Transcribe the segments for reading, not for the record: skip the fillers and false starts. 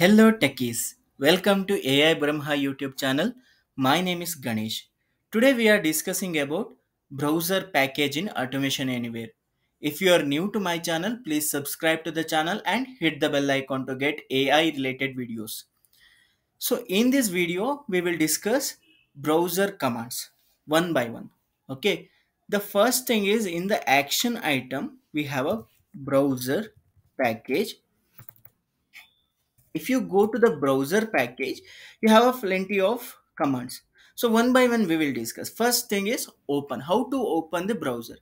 Hello techies, welcome to AI Brahma YouTube channel. My name is Ganesh. Today we are discussing about browser package in Automation Anywhere. If you are new to my channel, please subscribe to the channel and hit the bell icon to get AI related videos. So in this video, we will discuss browser commands one by one. Okay. The first thing is in the action item, we have a browser package. If you go to the browser package, you have a plenty of commands. So one by one we will discuss. First thing is open. How to open the browser?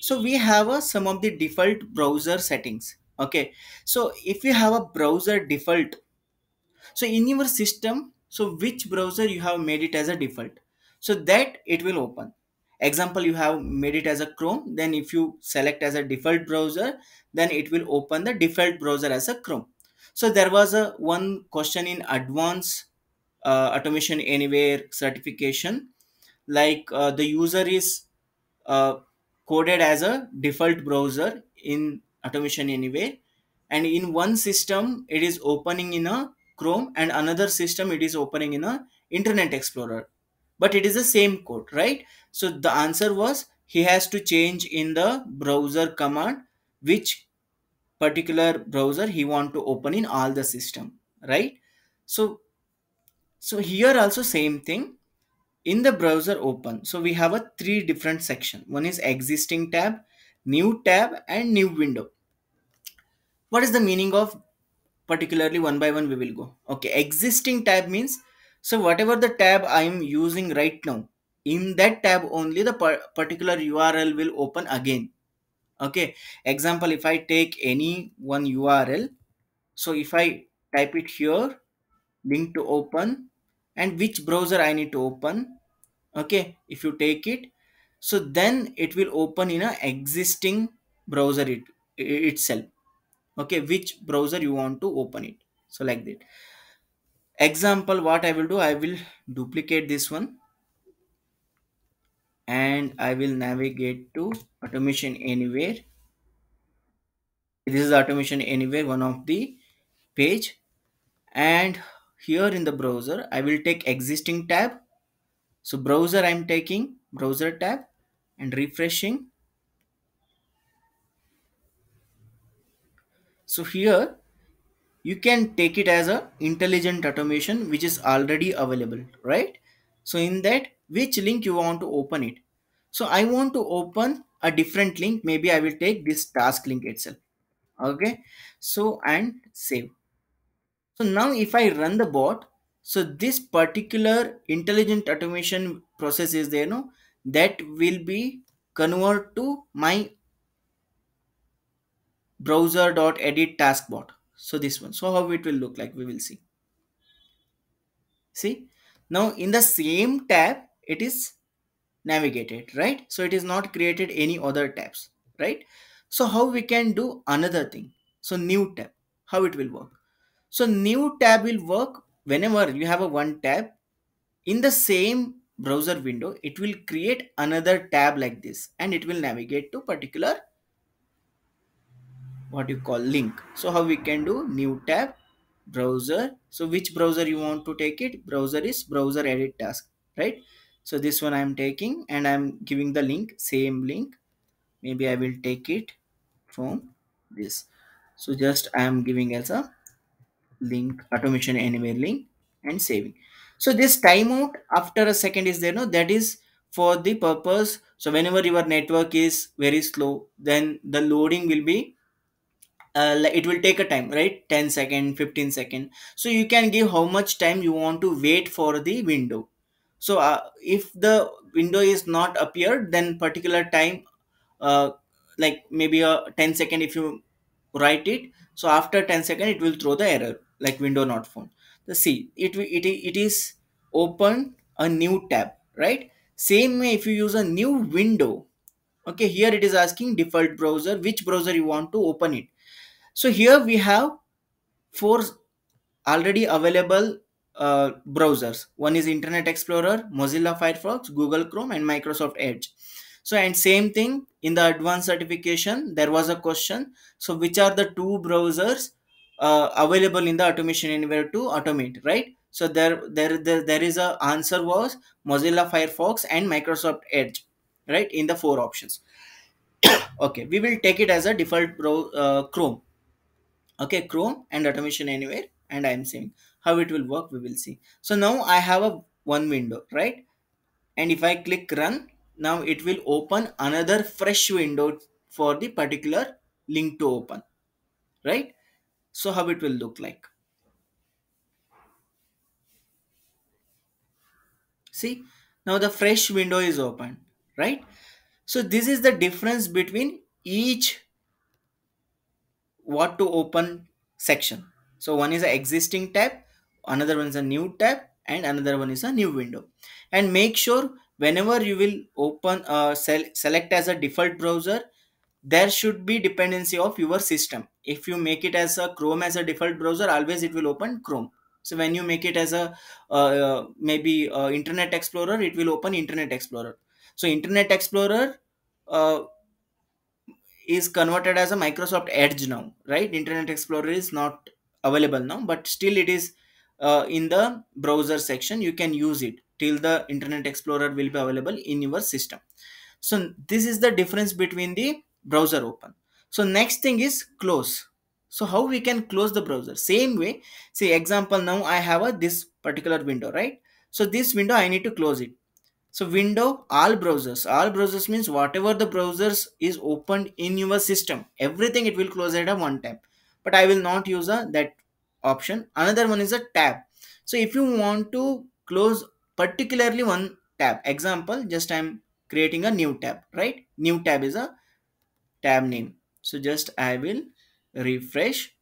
So we have some of the default browser settings. Okay. So if you have a browser default, so in your system, so which browser you have made it as a default, so that it will open. Example, you have made it as a Chrome. Then if you select as a default browser, then it will open the default browser as a Chrome. So there was one question in advanced Automation Anywhere certification, like the user is coded as a default browser in Automation Anywhere, and in one system it is opening in a Chrome and another system it is opening in a Internet Explorer, but it is the same code, right? So the answer was he has to change in the browser command which particular browser he want to open in all the system, right? So here also same thing in the browser open. So we have three different section. One is existing tab, new tab and new window. What is the meaning of particularly? One by one we will go. Okay, existing tab means, so whatever the tab I am using right now, in that tab only the particular URL will open again. Okay, example, if I take any one URL, so if I type it here, link to open, and which browser I need to open. Okay, if you take it, so then it will open in an existing browser itself. Okay, which browser you want to open it. So like that. Example, what I will duplicate this one. And I will navigate to Automation Anywhere. This is Automation Anywhere, one of the page. And here in the browser, I will take existing tab. So browser I'm taking, browser tab and refreshing. So here you can take it as a intelligent automation, which is already available, right? So in that, which link you want to open it. So I want to open a different link. Maybe I will take this task link itself. Okay. So and save. So now if I run the bot, so this particular intelligent automation process is there, no? That will be convert to my browser.edit task bot. So this one. So how it will look like, we will see. See, now in the same tab, it is navigated, right? So it is not created any other tabs, right? So how we can do another thing? So new tab, how it will work? So new tab will work whenever you have one tab in the same browser window, it will create another tab like this and it will navigate to particular what you call link. So how we can do new tab, browser. So which browser you want to take it? Browser is browser edit task, right? So this one I'm taking and I'm giving the link, same link. Maybe I will take it from this. So just I'm giving as a link, Automation Anywhere link and saving. So this timeout after a second is there, no? That is for the purpose. So whenever your network is very slow, then the loading will be, it will take a time, right? 10 second, 15 second. So you can give how much time you want to wait for the window. So if the window is not appeared, then particular time, like maybe a 10 second if you write it. So after 10 second, it will throw the error like window not found. So see, it is open a new tab, right? Same way if you use a new window. Okay, here it is asking default browser, which browser you want to open it. So here we have four already available browsers. One is Internet Explorer, Mozilla Firefox, Google Chrome and Microsoft Edge. So and same thing in the advanced certification, there was a question. So which are the two browsers available in the Automation Anywhere to automate, right? So there is a answer was Mozilla Firefox and Microsoft Edge, right, in the 4 options. Okay, we will take it as a default Chrome. Okay, Chrome and Automation Anywhere, and I am saying how it will work, we will see. So now I have a one window, right? And if I click run, now it will open another fresh window for the particular link to open, right? So how it will look like. See, now the fresh window is open, right? So this is the difference between each what to open section. So one is an existing tab, another one is a new tab, and another one is a new window. And make sure whenever you will open select as a default browser, there should be dependency of your system. If you make it as a Chrome as a default browser, always it will open Chrome. So when you make it as a maybe Internet Explorer, it will open Internet Explorer. So Internet Explorer is converted as a Microsoft Edge now, right? Internet Explorer is not available now, but still it is in the browser section. You can use it till the Internet Explorer will be available in your system. So this is the difference between the browser open. So next thing is close. So how we can close the browser? Same way, see example, now I have a this particular window, right? So this window I need to close it. So window, all browsers means whatever the browsers is opened in your system, everything it will close at a one tab. But I will not use that option. Another one is a tab. So if you want to close particularly one tab, example, just I'm creating a new tab, right? New tab is a tab name. So just I will refresh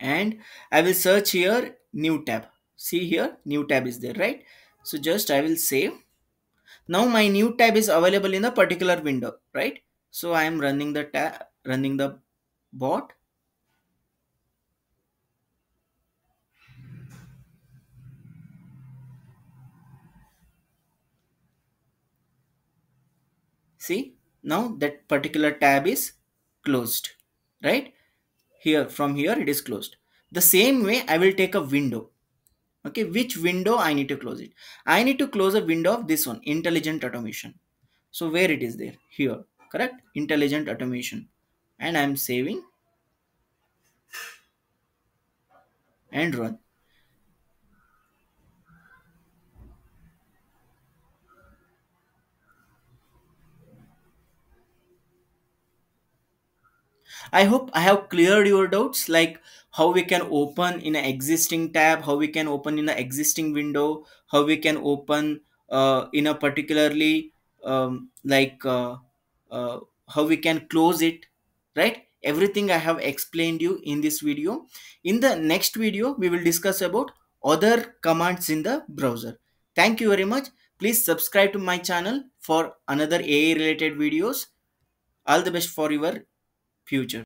and I will search here new tab. See here, new tab is there, right? So just I will save. Now my new tab is available in a particular window, right? So I am running the tab, running the bot. See, now that particular tab is closed, right? Here, from here it is closed. The same way I will take a window. Okay, which window I need to close it? I need to close a window of this one, Intelligent Automation. So where it is there? Here, correct? Intelligent Automation. And I am saving. And run. I hope I have cleared your doubts, like how we can open in an existing tab, how we can open in an existing window, how we can open in a particularly how we can close it, right? Everything I have explained you in this video. In the next video, we will discuss about other commands in the browser. Thank you very much. Please subscribe to my channel for another AI related videos. All the best for your future.